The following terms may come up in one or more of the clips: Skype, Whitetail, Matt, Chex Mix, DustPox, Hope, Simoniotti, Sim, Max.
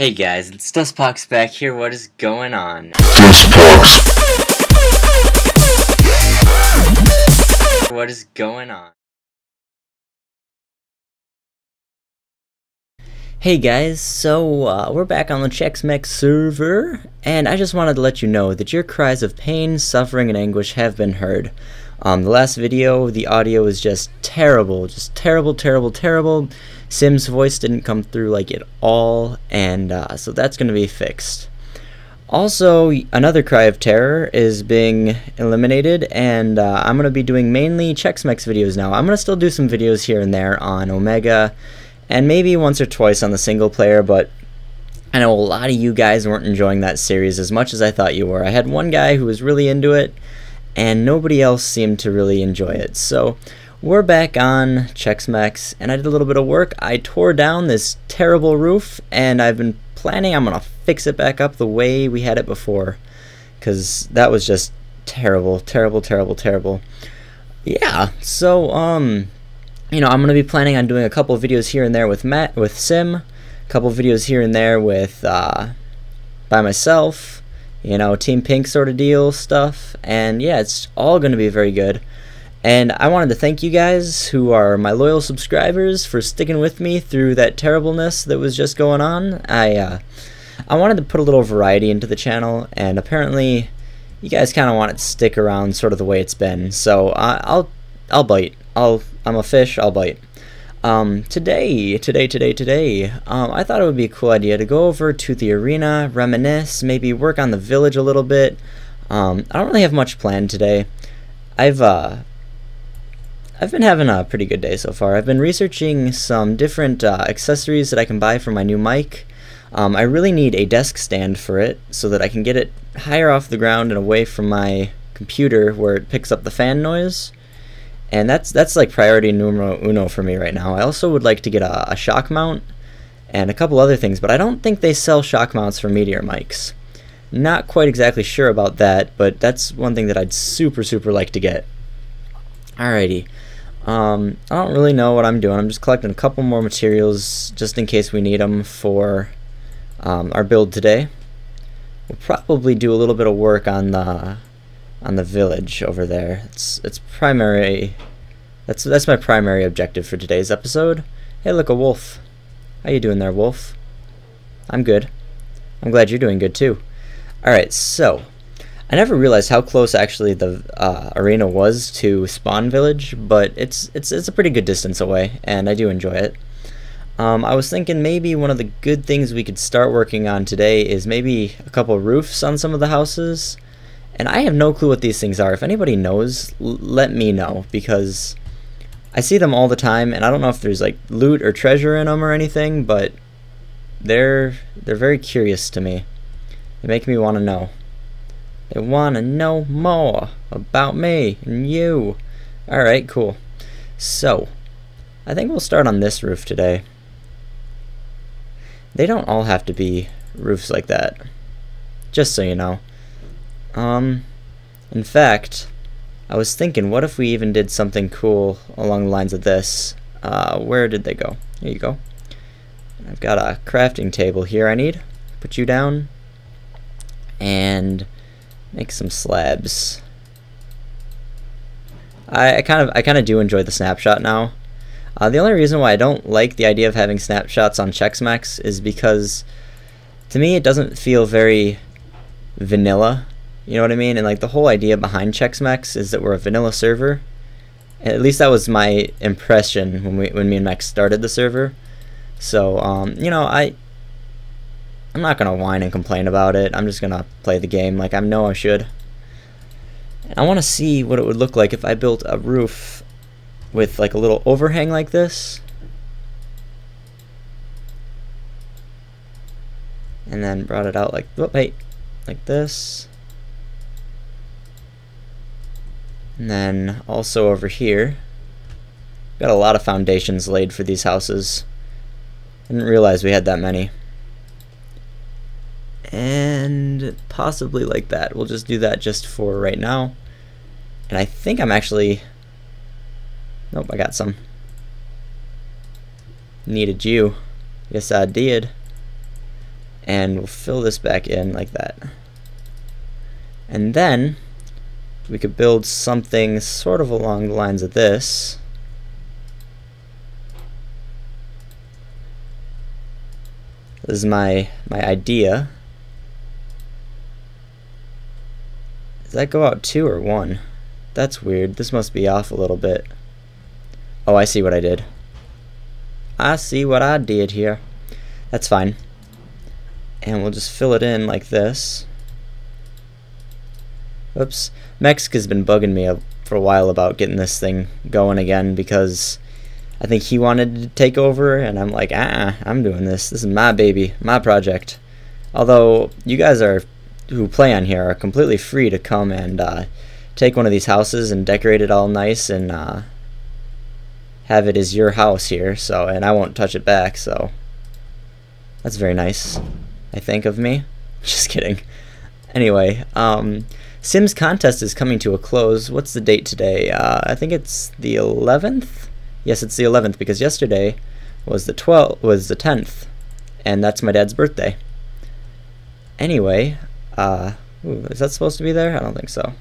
Hey guys, it's Dustpox back here. What is going on? Dustpox. What is going on? Hey guys, so we're back on the Chex Mix server, and I just wanted to let you know that your cries of pain, suffering, and anguish have been heard. The last video, the audio was just terrible, terrible. Sim's voice didn't come through like at all, and so that's going to be fixed. Also, another cry of terror is being eliminated, and I'm going to be doing mainly Chex Mix videos now. I'm going to still do some videos here and there on Omega, and maybe once or twice on the single player, but I know a lot of you guys weren't enjoying that series as much as I thought you were. I had one guy who was really into it, and nobody else seemed to really enjoy it. So we're back on Chex Mix, and I did a little bit of work. I tore down this terrible roof, and I've been planning, I'm gonna fix it back up the way we had it before, because that was just terrible. Yeah, so you know, I'm gonna be planning on doing a couple of videos here and there with Matt, with Sim, a couple of videos here and there with by myself, you know, Team Pink sort of deal stuff, and yeah, it's all going to be very good. And I wanted to thank you guys who are my loyal subscribers for sticking with me through that terribleness that was just going on. I wanted to put a little variety into the channel, and apparently you guys kind of want it to stick around sort of the way it's been, so I'll bite. I'm a fish, I'll bite. Today, I thought it would be a cool idea to go over to the arena, reminisce, maybe work on the village a little bit. I don't really have much planned today. I've been having a pretty good day so far. I've been researching some different accessories that I can buy for my new mic. I really need a desk stand for it so that I can get it higher off the ground and away from my computer where it picks up the fan noise. And that's like priority numero uno for me right now. I also would like to get a shock mount and a couple other things, but I don't think they sell shock mounts for Meteor mics. Not quite exactly sure about that, but that's one thing that I'd super like to get. Alrighty. I don't really know what I'm doing. I'm just collecting a couple more materials just in case we need them for our build today. We'll probably do a little bit of work on the village over there. It's primary. That's my primary objective for today's episode. Hey, look, a wolf. How you doing there, wolf? I'm good. I'm glad you're doing good too. All right, so I never realized how close actually the arena was to Spawn Village, but it's a pretty good distance away, and I do enjoy it. I was thinking maybe one of the good things we could start working on today is maybe a couple roofs on some of the houses. And I have no clue what these things are. If anybody knows, let me know, because I see them all the time, and I don't know if there's like loot or treasure in them or anything, but they're very curious to me. They make me want to know. They want to know more about me and you. All right, cool. So I think we'll start on this roof today. They don't all have to be roofs like that, just so you know. In fact, I was thinking, what if we even did something cool along the lines of this? Where did they go? There you go. I've got a crafting table here I need. Put you down. And make some slabs. I kind of do enjoy the snapshot now. The only reason why I don't like the idea of having snapshots on Chex Mix is because, to me, it doesn't feel very vanilla. You know what I mean? And like the whole idea behind Chex Mix is that we're a vanilla server. At least that was my impression when me and Max started the server. So you know, I'm not gonna whine and complain about it. I'm just gonna play the game like I know I should. And I want to see what it would look like if I built a roof with like a little overhang like this, and then brought it out like like this. And then also over here, got a lot of foundations laid for these houses. Didn't realize we had that many. And possibly like that. We'll just do that just for right now. And I think I'm actually, nope, I got some. Needed you. Yes, I did. and we'll fill this back in like that. And then we could build something sort of along the lines of this. This is my idea. Does that go out 2 or 1? That's weird. This must be off a little bit. Oh, I see what I did. I see what I did here. That's fine. And we'll just fill it in like this. Oops. Mexica's been bugging me for a while about getting this thing going again because I think he wanted to take over, and I'm like, I'm doing this. This is my baby, my project. Although, you guys are... who play on here are completely free to come and take one of these houses and decorate it all nice and have it as your house here, so, and I won't touch it back, so that's very nice, I think, of me. Just kidding. Anyway, Sims contest is coming to a close. What's the date today? I think it's the 11th. Yes, it's the 11th because yesterday was the 10th, and that's my dad's birthday. Anyway, is that supposed to be there? I don't think so.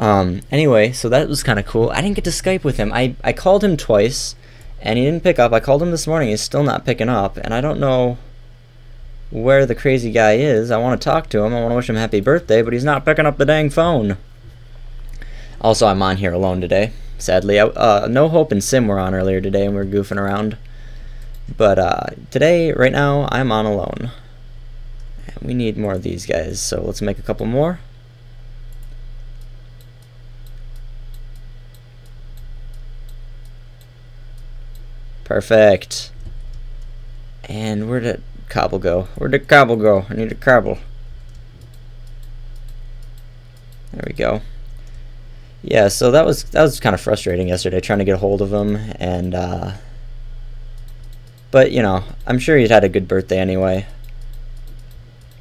Anyway, so that was kind of cool. I didn't get to Skype with him. I called him twice, and he didn't pick up. I called him this morning. He's still not picking up, and I don't know where the crazy guy is. I want to talk to him. I want to wish him happy birthday, but he's not picking up the dang phone. Also, I'm on here alone today, sadly. No Hope and Sim were on earlier today, and we were goofing around. But today, right now, I'm on alone. We need more of these guys, so let's make a couple more. Perfect. And where did cobble go? Where did cobble go? I need a cobble. There we go. Yeah, so that was kind of frustrating yesterday, trying to get a hold of him, and but you know, I'm sure he'd had a good birthday anyway.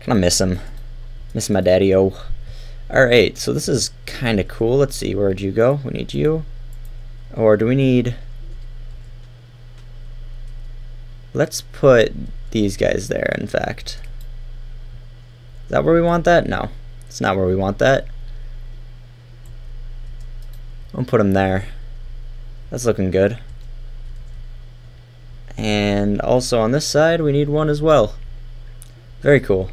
I miss him. Miss my daddy-o. Alright, so this is kind of cool. Let's see, where'd you go? We need you. Or do we need... Let's put these guys there, in fact. Is that where we want that? No, it's not where we want that. I'll put them there. That's looking good. And also on this side, we need one as well. Very cool.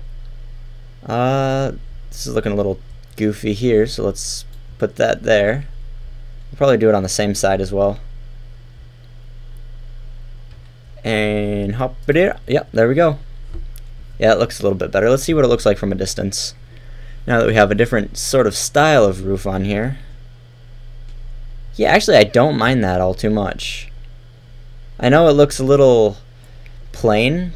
This is looking a little goofy here, so let's put that there. We'll probably do it on the same side as well. And hop it here. Yep, there we go. Yeah, it looks a little bit better. Let's see what it looks like from a distance. Now that we have a different sort of style of roof on here. Yeah, actually, I don't mind that all too much. I know it looks a little plain,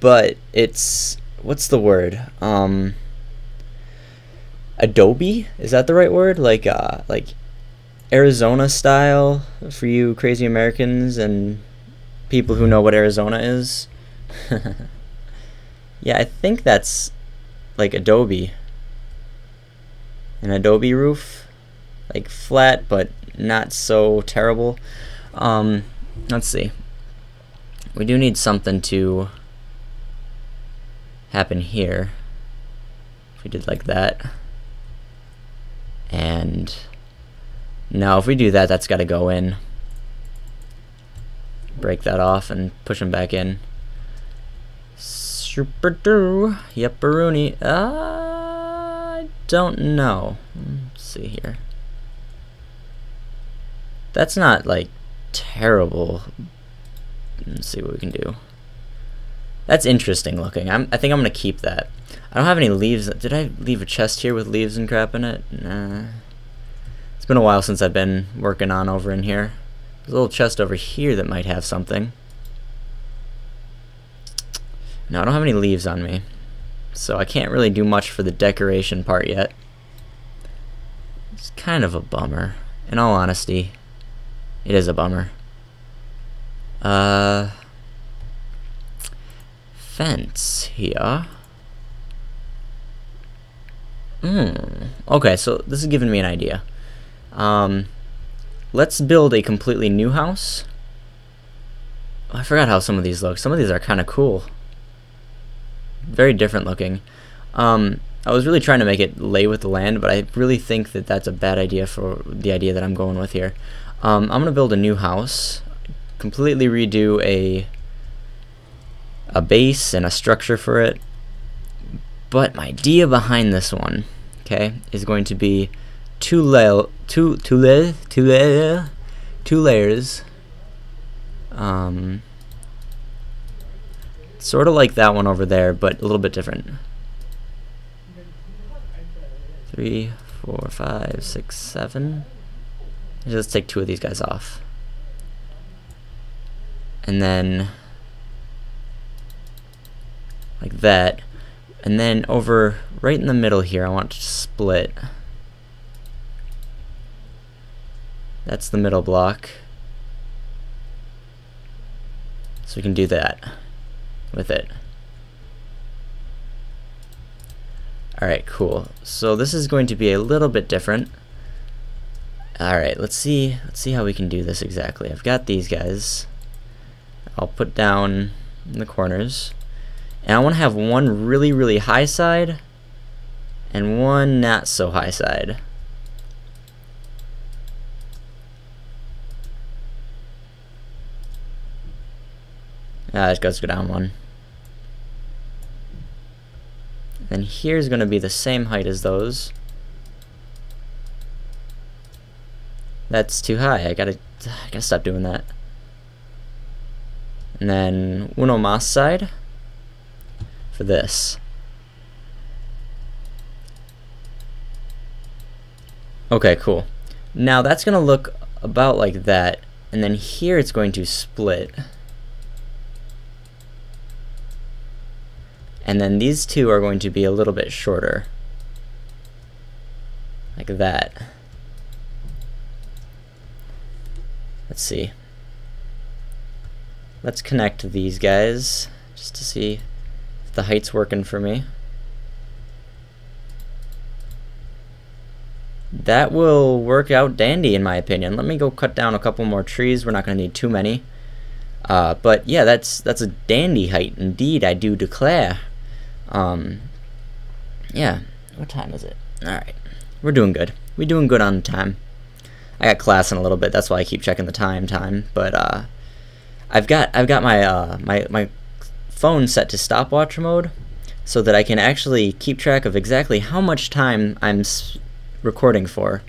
but it's... what's the word? Adobe? Is that the right word? Like Arizona style for you crazy Americans and people who know what Arizona is. Yeah, I think that's like Adobe. An Adobe roof, like flat but not so terrible. Let's see. We do need something to happen here. If we did like that, and now if we do that, that's got to go in. Break that off and push them back in. Super do. Yep, Baruni. I don't know. Let's see here. That's not like terrible. Let's see what we can do. That's interesting looking. I think I'm gonna keep that. I don't have any leaves. Did I leave a chest here with leaves and crap in it? Nah. It's been a while since I've been working on over in here. There's a little chest over here that might have something. No, I don't have any leaves on me. So I can't really do much for the decoration part yet. It's kind of a bummer. In all honesty, it is a bummer. Fence here. Okay, so this is giving me an idea. Let's build a completely new house. I forgot how some of these look. Some of these are kind of cool. very different looking. I was really trying to make it lay with the land, but I really think that that's a bad idea for the idea that I'm going with here. I'm going to build a new house, completely redo a base and a structure for it. But my idea behind this one, okay, is going to be two layers. Sort of like that one over there, but a little bit different. 3, 4, 5, 6, 7. Let's take two of these guys off. And then like that. And then over right in the middle here, I want to split. That's the middle block. So we can do that with it. Alright, cool. So this is going to be a little bit different. Alright, let's see how we can do this exactly. I've got these guys. I'll put down in the corners. And I want to have one really, really high side and one not so high side. Ah, it goes down one. And here's going to be the same height as those. That's too high. I gotta stop doing that. And then uno más side for this. Okay, cool. Now that's gonna look about like that, and then here it's going to split. And then these two are going to be a little bit shorter. Like that. Let's see. Let's connect these guys just to see if the height's working for me. That will work out dandy in my opinion. Let me go cut down a couple more trees. We're not going to need too many. But yeah, that's a dandy height indeed, I do declare. Yeah, what time is it? Alright, we're doing good. We're doing good on time. I got class in a little bit, that's why I keep checking the time, but I've got my my phone set to stopwatch mode so that I can actually keep track of exactly how much time I'm recording for.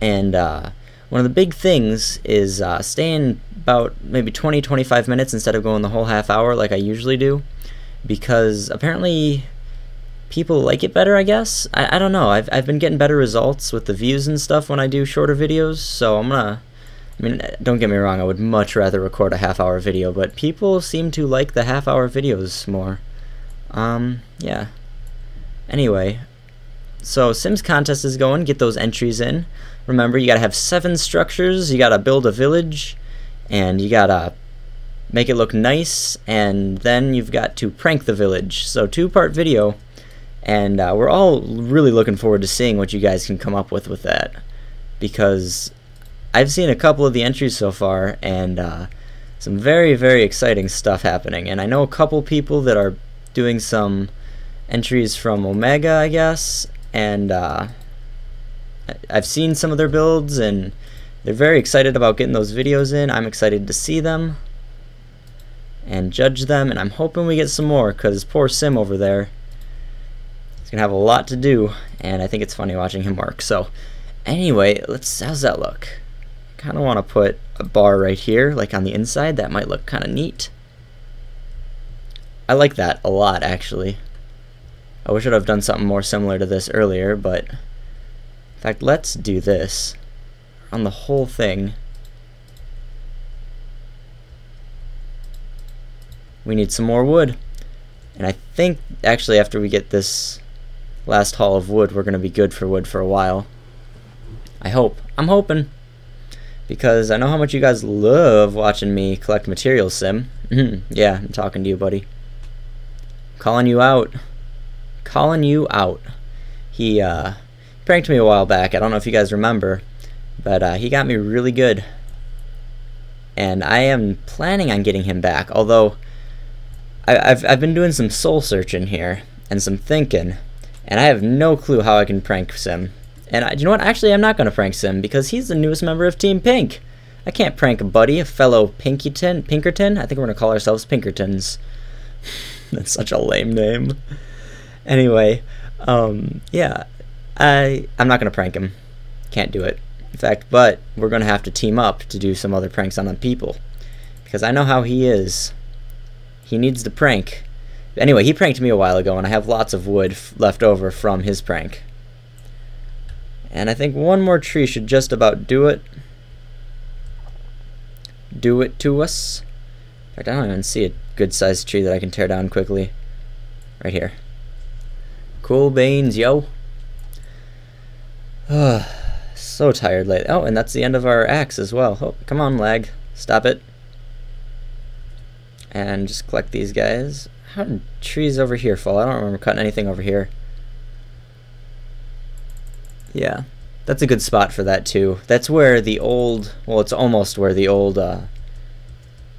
And one of the big things is staying about maybe 20-25 minutes instead of going the whole half hour like I usually do, because apparently people like it better, I guess. I don't know. I've been getting better results with the views and stuff when I do shorter videos, so I'm gonna... I mean, don't get me wrong, I would much rather record a half-hour video, but people seem to like the half-hour videos more. Yeah. Anyway, so Sims contest is going. Get those entries in. Remember, you gotta have 7 structures, you gotta build a village, and you gotta make it look nice, and then you've got to prank the village. So, 2-part video. And we're all really looking forward to seeing what you guys can come up with that, because I've seen a couple of the entries so far, and some very, very exciting stuff happening. And I know a couple people that are doing some entries from Omega, I guess, and I've seen some of their builds, and they're very excited about getting those videos in. I'm excited to see them and judge them, and I'm hoping we get some more, because poor Sim over there, he's gonna have a lot to do, and I think it's funny watching him work. So anyway, how's that look? I kinda wanna put a bar right here, like on the inside. That might look kinda neat. I like that a lot, actually. I wish I'd have done something more similar to this earlier, but in fact, let's do this on the whole thing. We need some more wood. And I think actually after we get this last haul of wood, we're gonna be good for wood for a while. I hope. I'm hoping, because I know how much you guys love watching me collect materials, Sim. Yeah, I'm talking to you, buddy. Calling you out. Calling you out. He pranked me a while back. I don't know if you guys remember, but he got me really good, and I am planning on getting him back. Although I've been doing some soul searching here and some thinking, and I have no clue how I can prank Sim. And you know what? Actually, I'm not going to prank Sim because he's the newest member of Team Pink. I can't prank a buddy, a fellow Pinkerton. I think we're going to call ourselves Pinkertons. That's such a lame name. Anyway, yeah, I'm not going to prank him. Can't do it. In fact, but we're going to have to team up to do some other pranks on the people. Because I know how he is. He needs the prank. Anyway, he pranked me a while ago, and I have lots of wood left over from his prank. And I think one more tree should just about do it. Do it to us. In fact, I don't even see a good-sized tree that I can tear down quickly. Right here. Cool beans, yo. So tired lately. Oh, and that's the end of our axe as well. Oh, come on, lag. Stop it. And just collect these guys. How did trees over here fall? I don't remember cutting anything over here. Yeah, that's a good spot for that too. That's where the old, well, it's almost where the old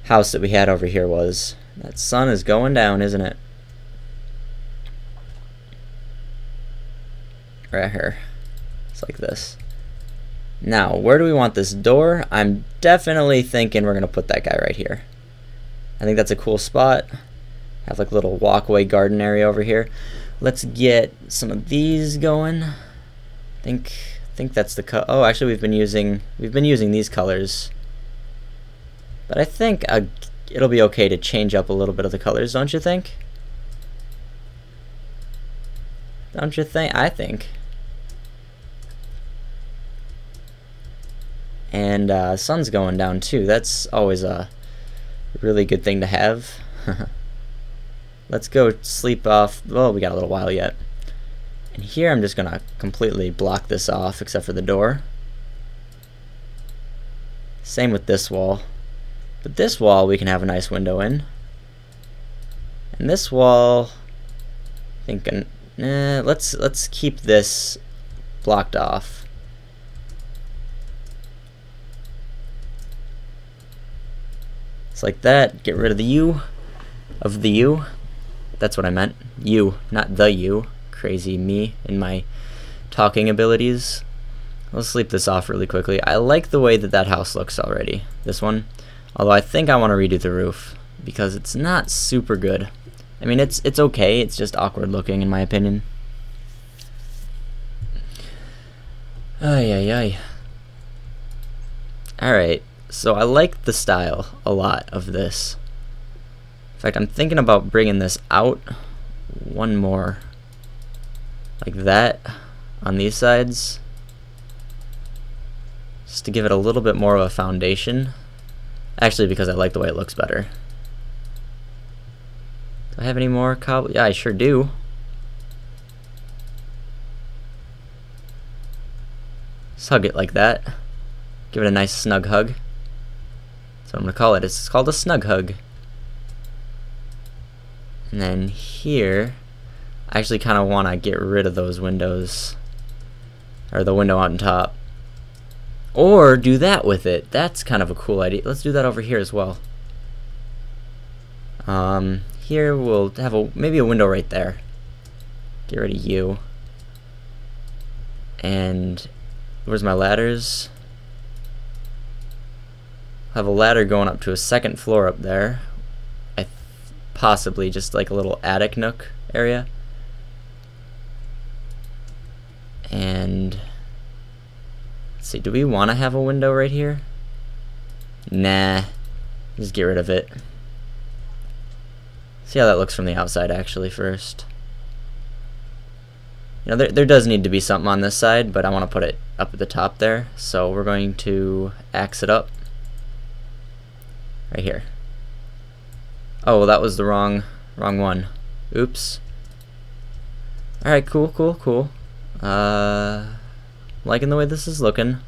house that we had over here was. That sun is going down, isn't it? Right here. It's like this. Now, where do we want this door? I'm definitely thinking we're gonna put that guy right here. I think that's a cool spot. Have like a little walkway garden area over here. Let's get some of these going. Think that's the color. Oh, actually, we've been using these colors, but I think it'll be okay to change up a little bit of the colors, don't you think? Don't you think? I think. And sun's going down too. That's always a really good thing to have. Let's go sleep off. Well, we got a little while yet. And here I'm just gonna completely block this off except for the door. Same with this wall. But this wall we can have a nice window in. And this wall, thinking, let's keep this blocked off. It's like that. Get rid of the U. Of the U. That's what I meant. U, not the U. Crazy me and my talking abilities. I'll sleep this off really quickly. I like the way that that house looks already, this one, although I think I want to redo the roof because it's not super good. I mean, it's okay, it's just awkward looking in my opinion. Ay ay ay. Alright, so I like the style a lot of this. In fact, I'm thinking about bringing this out one more like that on these sides, just to give it a little bit more of a foundation, actually, because I like the way it looks better. Do I have any more cobble? Yeah, I sure do. Just hug it like that, give it a nice snug hug. That's what I'm gonna call it. It's called a snug hug. And then here I actually kind of want to get rid of those windows, or the window on top, or do that with it. That's kind of a cool idea. Let's do that over here as well. Here we'll have maybe a window right there. Get rid of you. And where's my ladders? Have a ladder going up to a second floor up there. Possibly just like a little attic nook area. And let's see, do we want to have a window right here? Nah, just get rid of it. See how that looks from the outside actually first. You know, there does need to be something on this side, but I want to put it up at the top there, so we're going to axe it up right here. Oh, well, that was the wrong one. Oops. Alright, cool. Liking the way this is looking,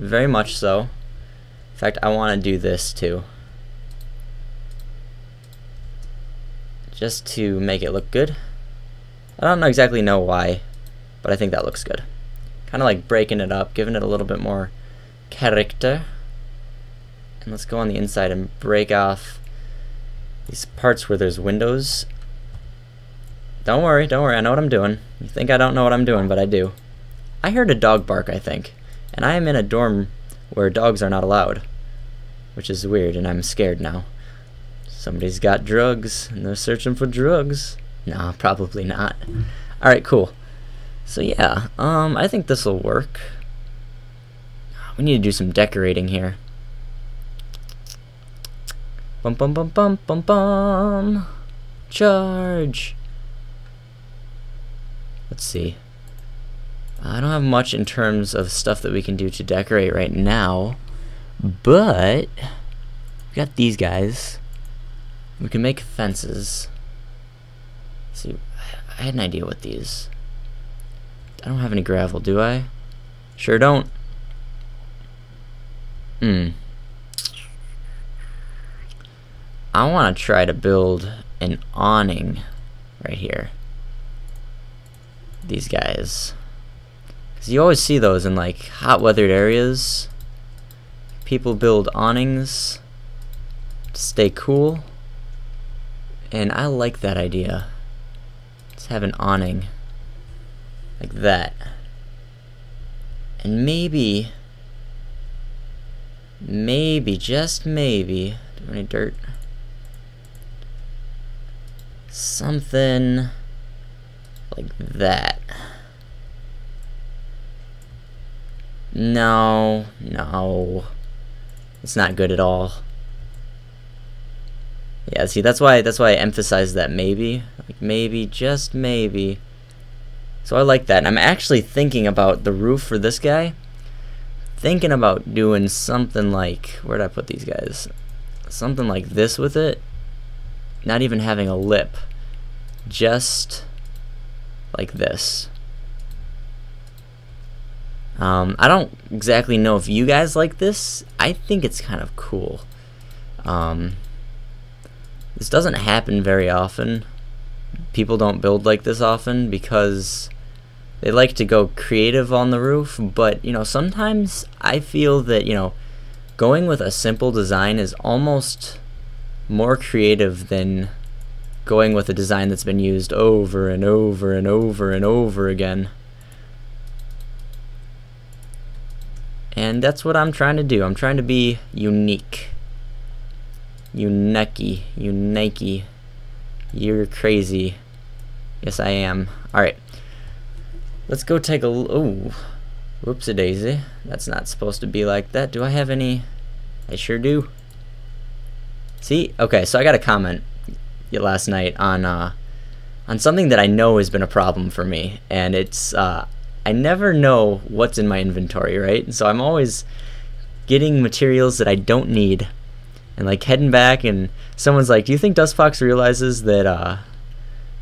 very much so. In fact, I want to do this too, just to make it look good. I don't exactly know why, but I think that looks good. Kind of like breaking it up, giving it a little bit more character. And let's go on the inside and break off These parts where there's windows. Don't worry, I know what I'm doing. You think I don't know what I'm doing, but I do. I heard a dog bark, I think, and I am in a dorm where dogs are not allowed, which is weird, and I'm scared now. Somebody's got drugs, and they're searching for drugs. No, probably not. Alright, cool. So yeah, I think this'll work. We need to do some decorating here. Bum bum bum bum bum bum. Charge. Let's see. I don't have much in terms of stuff that we can do to decorate right now, but we got these guys. We can make fences. Let's see, I had an idea with these. I don't have any gravel, do I? Sure don't. I want to try to build an awning right here. These guys. Because you always see those in like hot weathered areas. People build awnings to stay cool. And I like that idea. Let's have an awning. Like that. And maybe, just maybe, do we have any dirt? Something like that. No. It's not good at all. Yeah, see, that's why I emphasize that maybe. Like maybe, just maybe. So I like that, and I'm actually thinking about the roof for this guy. Thinking about doing something like, where'd I put these guys? Something like this with it. Not even having a lip. Just like this. I don't exactly know if you guys like this. I think it's kind of cool. This doesn't happen very often. People don't build like this often because they like to go creative on the roof, but you know, sometimes I feel that, you know, going with a simple design is almost more creative than going with a design that's been used over and over and over and over again. And that's what I'm trying to do. I'm trying to be unique. Unique. You're crazy. Yes, I am. Alright. Let's go take a look. Oh, whoops-a-daisy. That's not supposed to be like that. Do I have any? I sure do. See? Okay, so I got a comment last night on something that I know has been a problem for me. And it's, I never know what's in my inventory, right? So I'm always getting materials that I don't need and like heading back, and someone's like, do you think Dustfox realizes that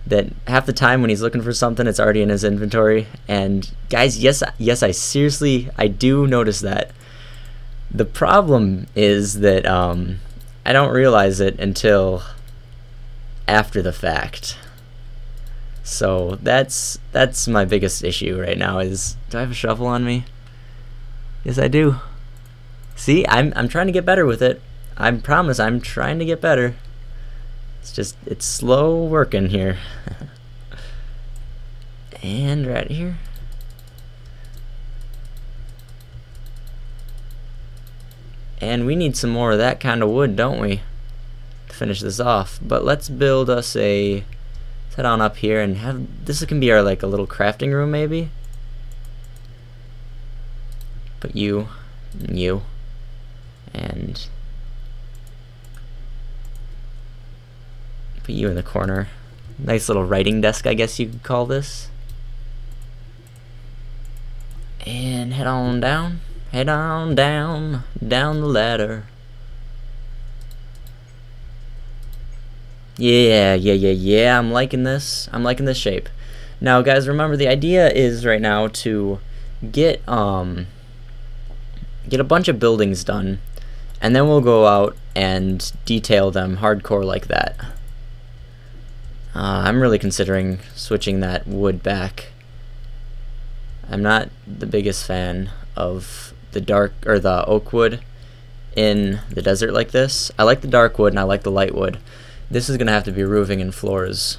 that half the time when he's looking for something it's already in his inventory? And guys, yes, I do notice that. The problem is that I don't realize it until after the fact. So that's my biggest issue right now is, do I have a shovel on me? Yes, I do. See, I'm trying to get better with it. I promise I'm trying to get better. It's just, it's slow working here. And right here. And we need some more of that kind of wood, don't we? To finish this off. But let's build us a, let's head on up here and have, this can be our like a little crafting room maybe. Put you, and you, and you in the corner. Nice little writing desk, I guess you could call this. And head on down, down the ladder. Yeah, I'm liking this shape. Now guys, remember the idea is right now to get a bunch of buildings done, and then we'll go out and detail them hardcore like that. I'm really considering switching that wood back. I'm not the biggest fan of the dark or the oak wood in the desert like this. I like the dark wood and I like the light wood. This is gonna have to be roofing and floors.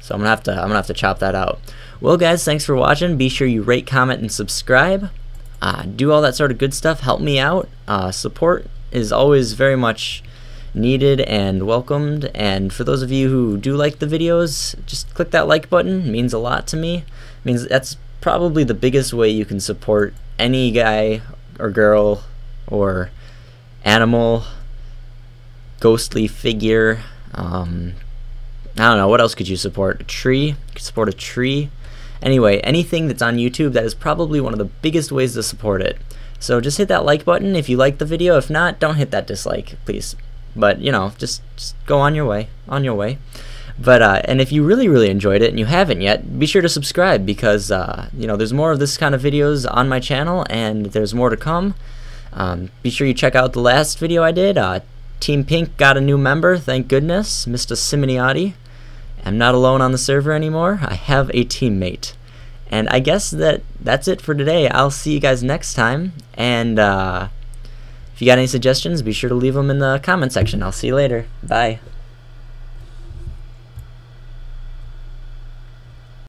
So I'm gonna have to chop that out. Well, guys, thanks for watching. Be sure you rate, comment, and subscribe. Do all that sort of good stuff. Help me out. Support is always very much needed and welcomed. And for those of you who do like the videos, just click that like button. It means a lot to me. It means that's probably the biggest way you can support any guy or girl or animal, ghostly figure. I don't know, what else could you support? A tree? You could support a tree. Anyway, anything that's on YouTube, that is probably one of the biggest ways to support it. So just hit that like button if you like the video. If not, don't hit that dislike, please. But, you know, just go on your way, But, and if you really, really enjoyed it and you haven't yet, be sure to subscribe because, you know, there's more of this kind of videos on my channel and there's more to come. Be sure you check out the last video I did. Team Pink got a new member, thank goodness, Mr. Simoniotti. I'm not alone on the server anymore. I have a teammate. And I guess that's it for today. I'll see you guys next time. And if you got any suggestions, be sure to leave them in the comment section. I'll see you later. Bye.